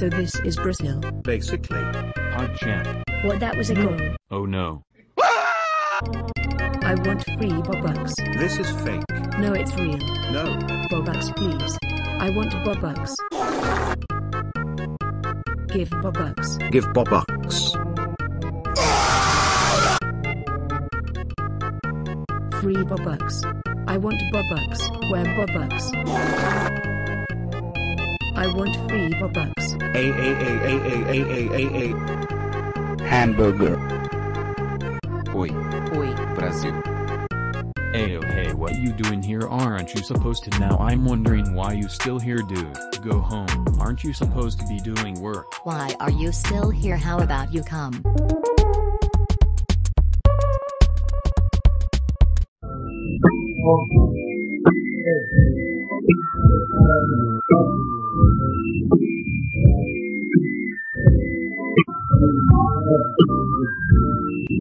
So this is Brazil. Basically. Hot champ. What, that was a goal? Oh no. I want free bobux. This is fake. No, it's real. No. Bobux please. I want bobux. Give bobux. Give bobux. Free bobux. I want bobux. Where bobux? I want free bobux. Hamburger. Oi. Oi. Brazil. Ayo, hey, what you doing here? Aren't you supposed to? Now I'm wondering why you still here, dude. Go home. Aren't you supposed to be doing work? Why are you still here? How about you come?